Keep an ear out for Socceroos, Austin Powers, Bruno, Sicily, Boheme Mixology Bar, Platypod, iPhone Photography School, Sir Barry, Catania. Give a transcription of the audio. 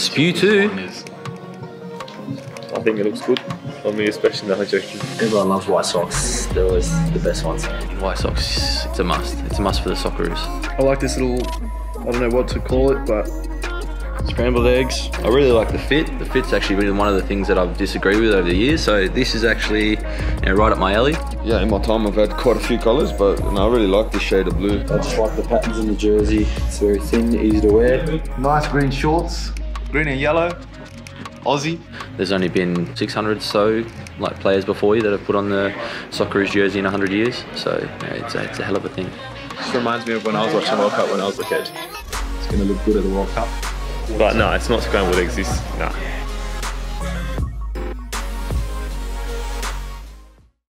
Spew 2. I think it looks good. On me especially, no, I'm joking. Everyone loves White Sox. They're always the best ones. White Sox, it's a must. It's a must for the Socceroos. I like this little, I don't know what to call it, but scrambled eggs. I really like the fit. The fit's actually been one of the things that I've disagreed with over the years, so this is actually, you know, right up my alley. Yeah, in my time I've had quite a few colours, but I really like this shade of blue. I just like the patterns in the jersey. It's very thin, easy to wear. Nice green shorts, green and yellow. Aussie. There's only been 600 so like players before you that have put on the Socceroos jersey in 100 years, so yeah, it's a hell of a thing. It just reminds me of when I was watching the World Cup when I was a kid. It's going to look good at the World Cup. But no, it's not scrambled eggs. Nah.